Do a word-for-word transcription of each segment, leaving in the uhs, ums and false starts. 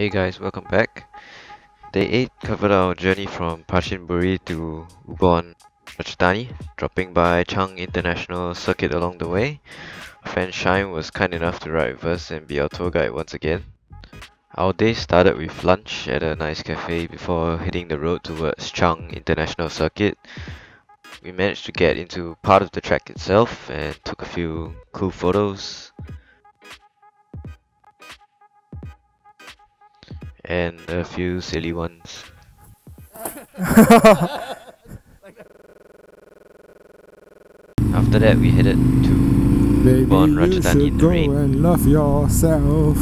Hey guys, welcome back. Day eight covered our journey from Phetchaburi to Ubon Ratchathani, dropping by Chang International Circuit along the way. Our friend Shine was kind enough to ride with us and be our tour guide once again. Our day started with lunch at a nice cafe before hitting the road towards Chang International Circuit. We managed to get into part of the track itself and took a few cool photos. And a few silly ones. After that we headed to Ubon Ratchathani in the rain. And love yourself.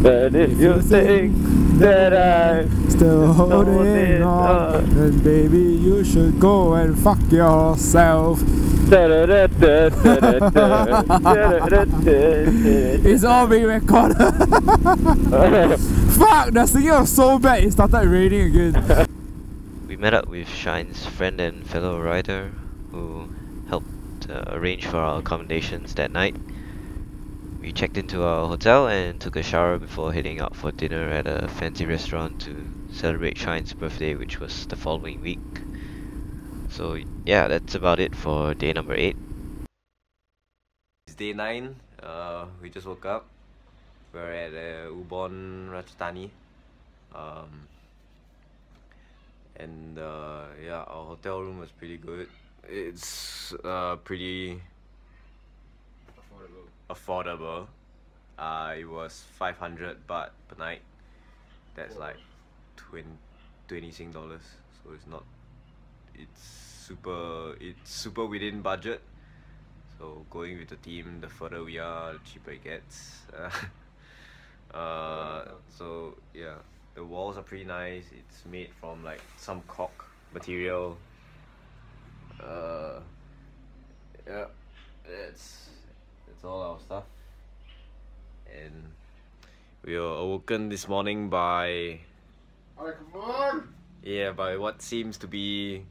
But if you think that I'm still holding on, then baby you should go and fuck yourself. It's all being recorded. Fuck, the singing was so bad it started raining again. We met up with Shine's friend and fellow rider who helped uh, arrange for our accommodations that night. We checked into our hotel and took a shower before heading out for dinner at a fancy restaurant to celebrate Shine's birthday, which was the following week. So yeah, that's about it for day number eight. It's day nine. Uh, we just woke up. We're at uh, Ubon Ratchathani, um, and uh, yeah, our hotel room was pretty good. It's uh, pretty affordable. Affordable. Uh, it was five hundred baht per night. That's oh. like twenty Sing dollars. So it's not. It's super. It's super within budget. So going with the team, the further we are, the cheaper it gets. uh, so yeah, the walls are pretty nice. It's made from like some cork material. Uh, yeah, that's that's all our stuff. And we were awoken this morning by. Alright, come on. Yeah, by what seems to be.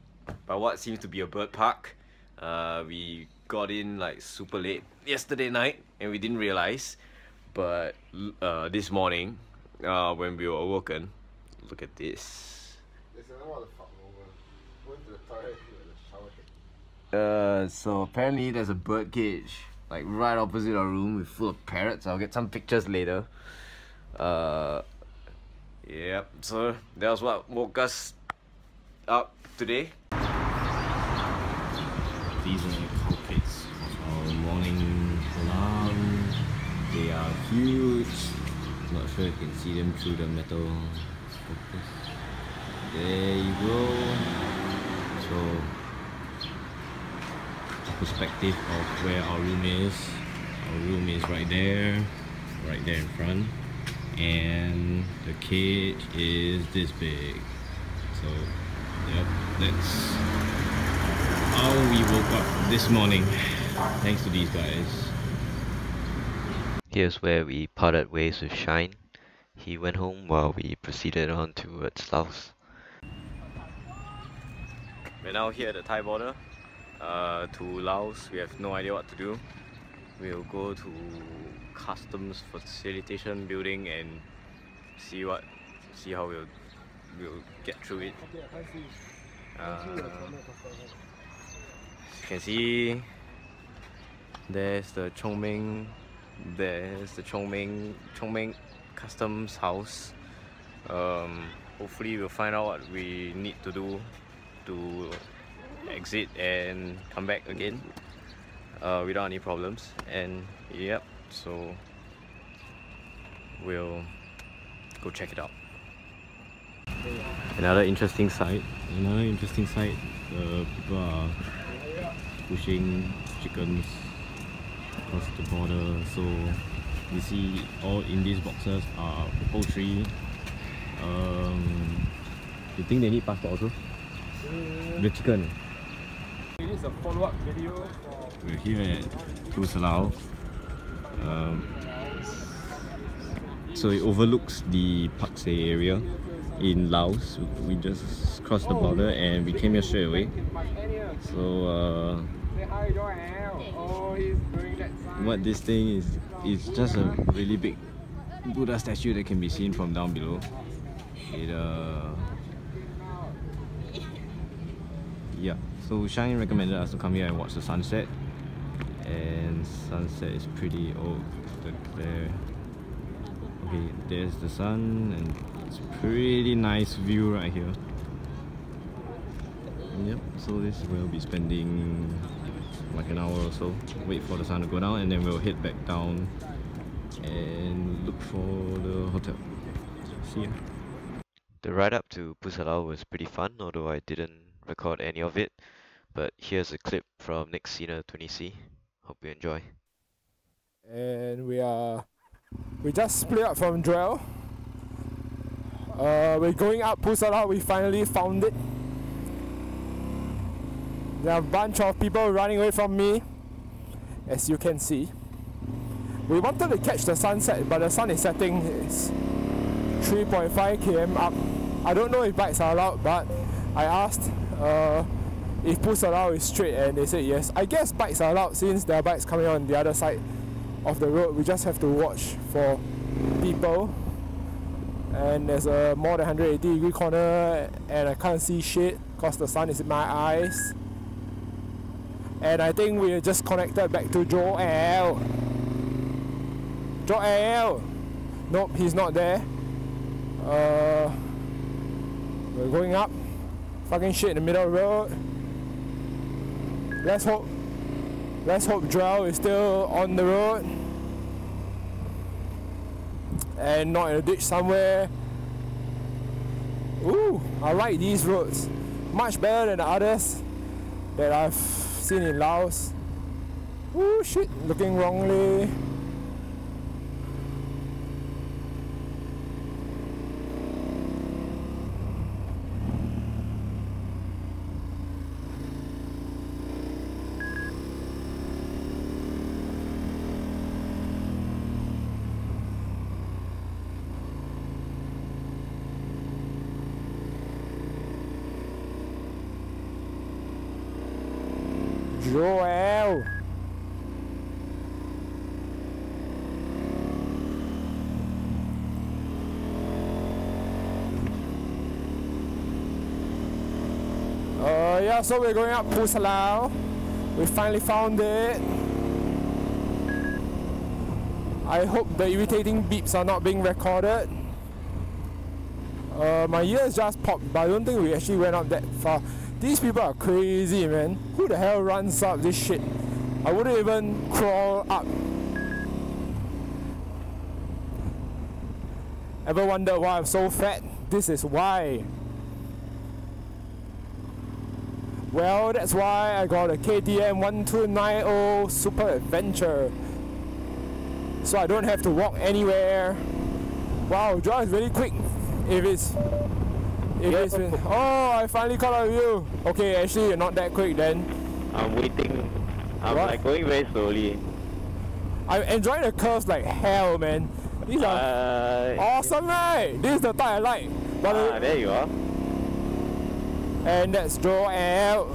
By what seems to be a bird park. Uh, we got in like super late yesterday night and we didn't realize, but uh, this morning uh, when we were awoken, look at this. Uh, so apparently there's a bird cage like right opposite our room with full of parrots. I'll get some pictures later. Uh, yep, so that was what woke us up today. These are the cockpits of our morning alarm. They are huge. Not sure you can see them through the metal focus. There you go. So, perspective of where our room is. Our room is right there, right there in front. And the cage is this big. So, yep, that's how we woke up this morning, thanks to these guys. Here's where we parted ways with Shine. He went home while we proceeded on towards Laos. We're now here at the Thai border uh, to Laos. We have no idea what to do. We'll go to customs facilitation building and see what, see how we'll we'll get through it. Uh, You can see there's the Chong Meng, there's the Chong Meng, Chong Meng Customs House. Um, hopefully we'll find out what we need to do to exit and come back again uh, without any problems. And yep, so we'll go check it out. Another interesting sight. Another interesting sight. Uh, people are pushing chickens across the border, so you see all in these boxes are poultry. Um, you think they need passport also? Yeah. The chicken. It is a follow-up video. We're here at Pusalao. Um, so it overlooks the Pakse area in Laos. We just crossed the border and we came here straight away. So uh, what this thing is, it's just a really big Buddha statue that can be seen from down below. It, uh, yeah, so Shine recommended us to come here and watch the sunset, and sunset is pretty old there. Okay, there's the sun, and it's pretty nice view right here. Yep, so this we'll be spending like an hour or so, wait for the sun to go down, and then we'll head back down and look for the hotel. See ya. The ride up to Pusalao was pretty fun, although I didn't record any of it, but here's a clip from Nexcena twenty C. Hope you enjoy. And we are we just split up from Drell. Uh, we're going up Pusalao. We finally found it. There are a bunch of people running away from me, as you can see. We wanted to catch the sunset, but the sun is setting. It's three point five kilometers up. I don't know if bikes are allowed, but I asked uh, if Pusalao is straight, and they said yes. I guess bikes are allowed since there are bikes coming on the other side of the road. We just have to watch for people. And there's a more than one hundred eighty degree corner, and I can't see shit because the sun is in my eyes. And I think we're just connected back to Joel. Joel! Nope, he's not there. Uh, we're going up. Fucking shit in the middle of the road. Let's hope. Let's hope Drell is still on the road and not in a ditch somewhere. Ooh, I like these roads. Much better than the others that I've seen in Laos. Ooh, shit, looking wrongly. Joel! Uh, yeah, so we're going up Pusalao. We finally found it. I hope the irritating beeps are not being recorded. Uh, my ears just popped, but I don't think we actually went up that far. These people are crazy, man. Who the hell runs up this shit? I wouldn't even crawl up. Ever wonder why I'm so fat? This is why. Well, that's why I got a K T M twelve ninety Super Adventure. So I don't have to walk anywhere. Wow, John is really quick. If it's... Yes. Oh, I finally caught up with you. Okay, actually you're not that quick then. I'm waiting. I'm what? Like going very slowly. I'm enjoying the curves like hell, man. These are uh, awesome, right? This is the type I like. Ah, uh, there you are. And that's Joel.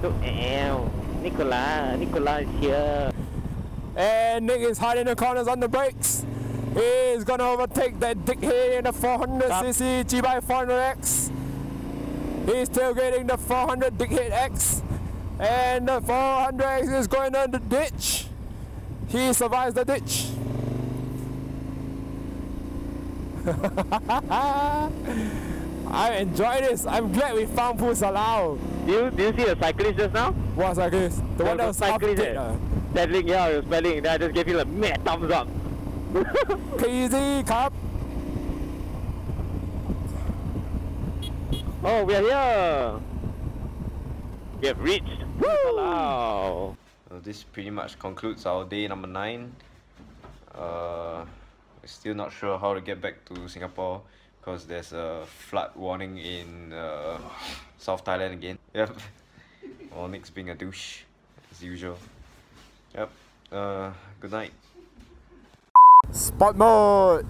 Joel. Nicola. Nicola is here. And Nick is hiding the corners on the brakes. He's gonna overtake that dickhead in the four hundred C C G four hundred X. He's tailgating the four hundred dickhead X, and the four hundred X is going down the ditch. He survives the ditch. I enjoy this. I'm glad we found Pusalao. Do you, do you see a cyclist just now? What cyclist? The one that was cyclist. Paddling, yeah, I was paddling. Then I just gave him a mad thumbs up. Crazy cop. Oh, we are here. We have reached. Woo! Wow. Well, this pretty much concludes our day number nine. Uh, we're still not sure how to get back to Singapore because there's a flood warning in uh, South Thailand again. Yep. Or Nick's being a douche as usual. Yep. Uh, good night. Spot mode!